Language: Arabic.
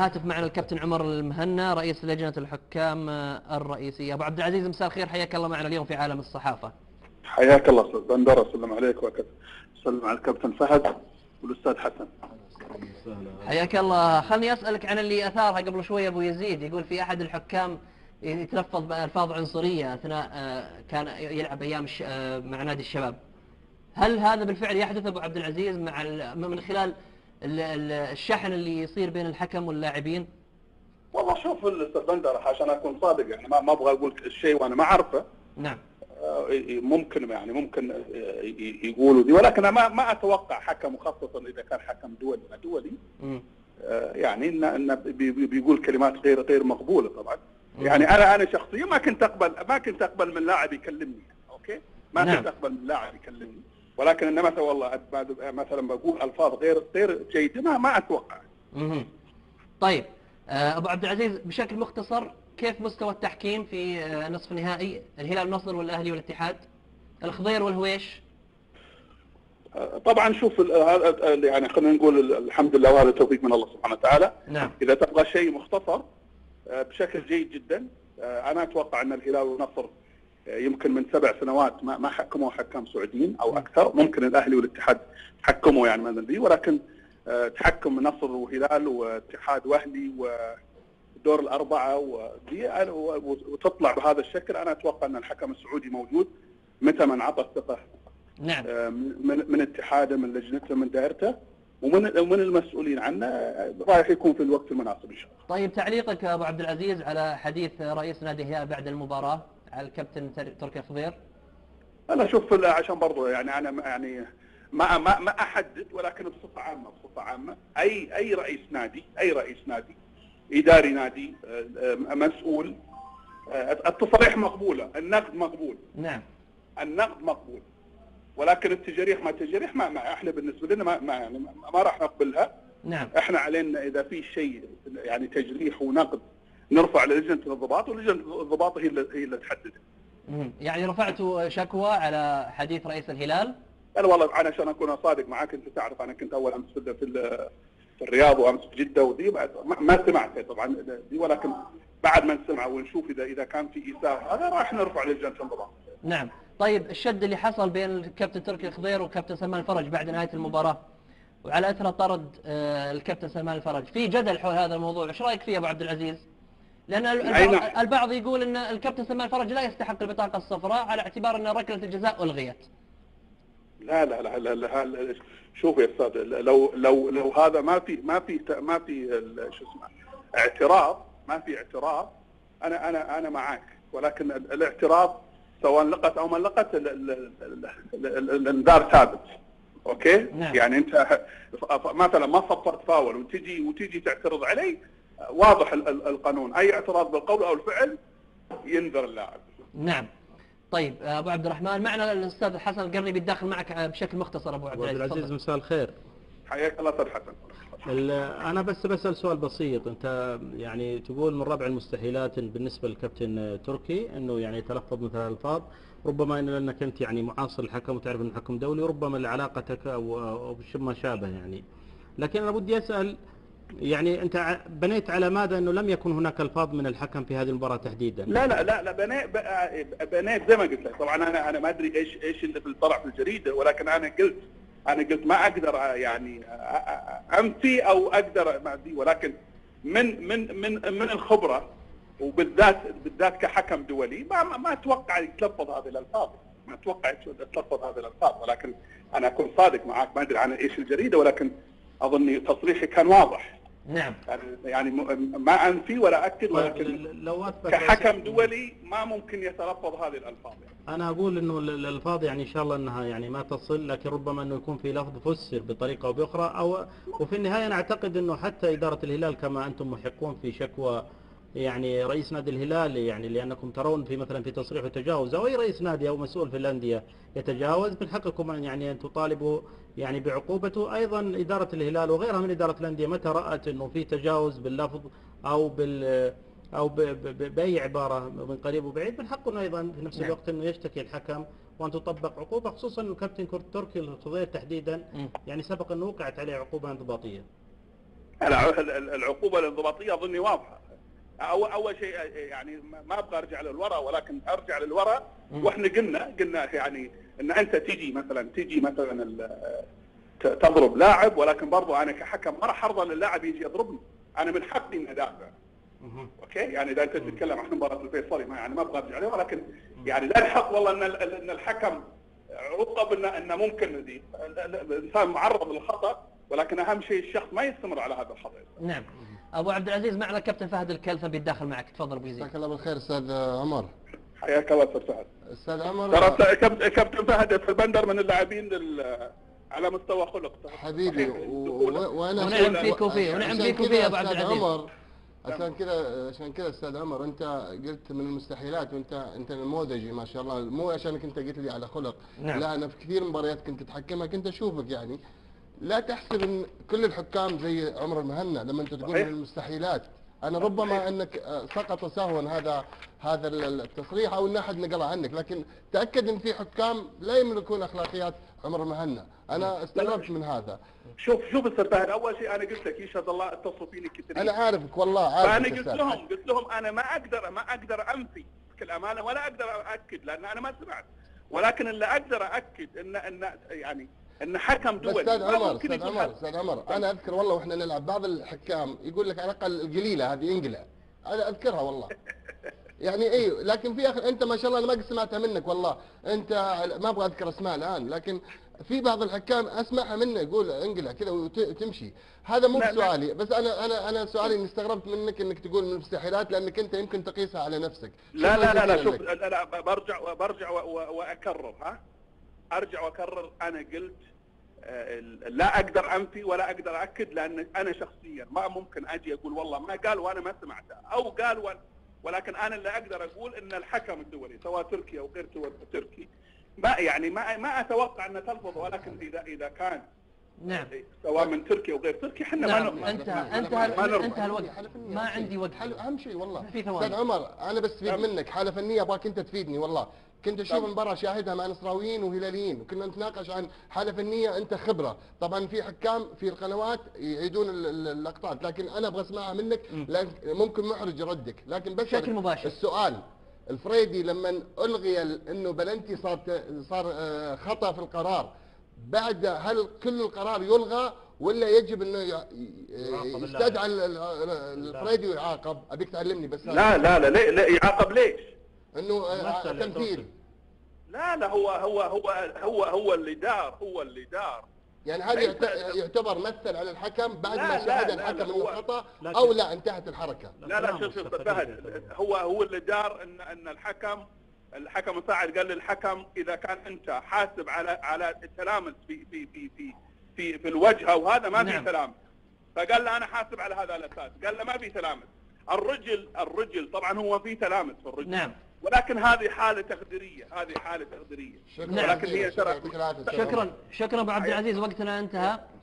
هاتف معنا الكابتن عمر المهنا رئيس لجنة الحكام الرئيسية. أبو عبد العزيز مساء الخير، حياك الله معنا اليوم في عالم الصحافة. حياك الله أستاذ بندر، السلام عليك وسلم على الكابتن فهد والأستاذ حسن. حياك الله. خلني أسألك عن اللي أثارها قبل شوية أبو يزيد، يقول في أحد الحكام يتلفظ بألفاظ عنصرية أثناء كان يلعب أيام مع نادي الشباب. هل هذا بالفعل يحدث أبو عبد العزيز من خلال الشحن اللي يصير بين الحكم واللاعبين؟ والله شوف الاستاذ بندر، عشان اكون صادق يعني ما ابغى اقول الشيء وانا ما اعرفه. نعم. ممكن يقولوا دي، ولكن انا ما اتوقع حكم، وخاصه اذا كان حكم دولي يعني انه بيقول كلمات غير مقبوله طبعا. يعني انا شخصيا ما كنت اقبل من لاعب يكلمني، اوكي؟ ما كنت اقبل من لاعب يكلمني، ولكن انما والله مثلا بقول الفاظ غير جيده ما اتوقع. طيب ابو عبد العزيز، بشكل مختصر كيف مستوى التحكيم في نصف نهائي الهلال والنصر والاهلي والاتحاد، الخضير والهويش؟ طبعا شوف يعني خلينا نقول الحمد لله وهذا توفيق من الله سبحانه وتعالى. نعم. اذا تبغى شيء مختصر بشكل جيد جدا، انا اتوقع ان الهلال والنصر يمكن من 7 سنوات ما حكموا حكام سعوديين او اكثر، ممكن الاهلي والاتحاد حكموا يعني مثلا ذي، ولكن تحكم نصر وهلال واتحاد واهلي ودور الاربعه وذي وتطلع بهذا الشكل، انا اتوقع ان الحكم السعودي موجود متى ما انعطى الثقه. نعم. من اتحاده، من لجنته، من دائرته، ومن المسؤولين عنه، رايح يكون في الوقت المناسب ان شاء الله. طيب تعليقك ابو عبد العزيز على حديث رئيس نادي الهلال بعد المباراه على الكابتن تركي خضير؟ انا شوف عشان برضه يعني انا يعني ما احدد، ولكن بصفه عامه اي رئيس نادي، اداري نادي، مسؤول، التصريح مقبوله، النقد مقبول. نعم. النقد مقبول، ولكن التجريح ما احنا بالنسبه لنا ما راح نقبلها. نعم. احنا علينا اذا في شيء يعني تجريح ونقد نرفع لجنة الضباط، ولجنة الضباط هي اللي تحدده. يعني رفعت شكوى على حديث رئيس الهلال؟ انا والله عشان اكون صادق معك، انت تعرف انا كنت اول امس في الرياض وامس في جدة وذي، ما سمعته طبعا دي، ولكن بعد ما نسمعه ونشوف اذا كان في اساءة هذا راح نرفع لجنة الضباط. نعم. طيب الشد اللي حصل بين الكابتن تركي خضير والكابتن سلمان الفرج بعد نهاية المباراة، وعلى اثره طرد الكابتن سلمان الفرج، في جدل حول هذا الموضوع، ايش رايك فيه يا ابو عبد العزيز؟ لأن البعض يقول أن الكابتن سلمان الفرج لا يستحق البطاقة الصفراء على اعتبار أن ركلة الجزاء ألغيت. لا لا لا, لا, لا, لا شوف يا أستاذ، لو هذا ما في شو اسمه اعتراض، أنا معاك، ولكن الاعتراض سواء لقت أو ما لقت الانذار ثابت. أوكي؟ نعم. يعني أنت مثلا ما صفرت فاول وتجي تعترض علي، واضح القانون، اي اعتراض بالقول او الفعل ينذر اللاعب. نعم. طيب ابو عبد الرحمن معنا الاستاذ حسن القرني بيتداخل معك بشكل مختصر. ابو عبد العزيز مساء الخير. حياك الله استاذ حسن. انا بس بسال سؤال بسيط، انت يعني تقول من ربع المستحيلات بالنسبه للكابتن تركي انه يعني يتلفظ مثل الالفاظ، ربما ان لانك انت يعني معاصر الحكم وتعرف انه حكم دولي، ربما علاقتك او ما شابه يعني، لكن انا بدي اسال يعني انت بنيت على ماذا انه لم يكن هناك الفاظ من الحكم في هذه المباراه تحديدا؟ لا لا لا, لا بنيت زي ما قلت لك، طبعا انا ما ادري ايش اللي طلع في الجريده، ولكن انا قلت ما اقدر يعني انفي او اقدر ما ادري، ولكن من من من من الخبره، وبالذات كحكم دولي ما اتوقع يتلفظ هذه الالفاظ، ما اتوقع يتلفظ هذه الالفاظ، ولكن انا اكون صادق معك ما ادري عن ايش الجريده، ولكن اظن تصريحي كان واضح. نعم. يعني ما انفي ولا اكد، ولكن لو كحكم دولي ما ممكن يتلفظ هذه الالفاظ يعني. انا اقول انه الالفاظ يعني ان شاء الله انها يعني ما تصل، لكن ربما انه يكون في لفظ فسر بطريقه او باخرى، او وفي النهايه انا اعتقد انه حتى اداره الهلال كما انتم محقون في شكوى يعني رئيس نادي الهلال، يعني لانكم ترون في مثلا في تصريح وتجاوز، او اي رئيس نادي او مسؤول في الانديه يتجاوز، من حقكم يعني ان تطالبوا يعني بعقوبته. ايضا اداره الهلال وغيرها من اداره الانديه متى رات انه في تجاوز باللفظ او باي عباره من قريب وبعيد، من حقه ايضا في نفس الوقت انه يشتكي الحكم وان تطبق عقوبه، خصوصا الكابتن تركي الخضير تحديدا يعني سبق انه وقعت عليه عقوبه انضباطيه. العقوبه الانضباطيه اظني واضحه. اول شيء يعني ما ابغى ارجع للوراء، ولكن ارجع للوراء واحنا قلنا يعني ان انت تجي مثلا تضرب لاعب، ولكن برضه انا كحكم ما راح ارضى ان اللاعب يجي يضربني، انا من حقي ان ادافع. اوكي يعني اذا انت تتكلم عن مباراه الفيصلي ما ابغى ارجع لها، ولكن يعني لا الحق والله ان الحكم عوقب انه ممكن الانسان معرض للخطا، ولكن اهم شيء الشخص ما يستمر على هذا الخطا. نعم. ابو عبد العزيز معنا كابتن فهد الكلفه بيتداخل معك، تفضل ابو يزيد. جزاك الله بالخير استاذ عمر. حياك الله استاذ فهد. استاذ عمر ترى كابتن فهد في بندر من اللاعبين على مستوى خلق حبيبي، ونعم فيكم فيه ونعم فيكم فيه يا ابو عبد العزيز. عشان كذا استاذ عمر انت قلت من المستحيلات، وانت نموذجي ما شاء الله، مو عشانك انت قلت لي على خلق. نعم. لا انا في كثير مباريات كنت اتحكمها كنت اشوفك يعني لا تحسب ان كل الحكام زي عمر المهنا لما انت تقول من المستحيلات. انا ربما انك سقط سهوا هذا التصريح او ان احد نقله عنك، لكن تاكد ان في حكام لا يملكون اخلاقيات عمر المهنا، انا استغربت من هذا. شوف استاذ فهد، اول شيء انا قلت لك يشهد الله اتصلوا فيني كثير، انا عارفك والله عارفك، فانا قلت لهم انا ما اقدر انفي بكل امانه ولا اقدر اكد لان انا ما سمعت، ولكن اللي اقدر اكد ان يعني ان حكم دولي استاذ عمر انا اذكر والله واحنا نلعب بعض الحكام يقول لك على الاقل القليله هذه انقلع، انا اذكرها والله يعني ايوه، لكن في اخر انت ما شاء الله انا ما قد سمعتها منك والله، انت ما ابغى اذكر اسماء الان، لكن في بعض الحكام اسمعها منه يقول انقلع كذا وتمشي. هذا مو سؤالي، بس انا سؤالي اني استغربت منك انك تقول من المستحيلات لانك انت يمكن تقيسها على نفسك. لا لا لا لا شوف انا برجع واكرر انا قلت لا اقدر انفي ولا اقدر اكد لان انا شخصيا ما ممكن اجي اقول والله ما قال وانا ما سمعته او قال ولكن انا اللي اقدر اقول ان الحكم الدولي سواء تركي او غير تركي ما اتوقع انه تلفظ، ولكن اذا كان نعم سواء من تركي او غير تركي احنا ما نرضى. انتهى الوقت، ما عندي وقت. اهم شيء والله استاذ عمر انا بستفيد منك حاله فنيه، ابغاك انت تفيدني والله. كنت اشوف مباراه شاهدها مع نصراويين وهلاليين وكنا نتناقش عن حاله فنيه، انت خبره طبعا، في حكام في القنوات يعيدون اللقطات، لكن انا ابغى اسمعها منك ممكن محرج ردك، لكن بس بشكل مباشر السؤال الفريدي لما الغي انه بلنتي صار خطا في القرار، بعد هل كل القرار يلغى ولا يجب انه يستدعى الفريدي ويعاقب؟ ابيك تعلمني بس. لا لا لا لا يعاقب ليش؟ انه تمثيل. لا هو اللي دار يعني هذا يعتبر مثل على الحكم بعد ما شهد الحكم انه خطا او لا انتهت الحركه. لا شوف فهد، هو اللي دار ان الحكم مساعد قال للحكم اذا كان انت حاسب على التلامس في في في في في, في الوجهه وهذا ما في تلامس، فقال له انا حاسب على هذا الاساس، قال له ما في تلامس. الرجل طبعا هو في تلامس في الرجل. نعم. ولكن هذه حاله تقديريه، ولكن هي شرع. شكرا ابو عبد العزيز، وقتنا انتهى.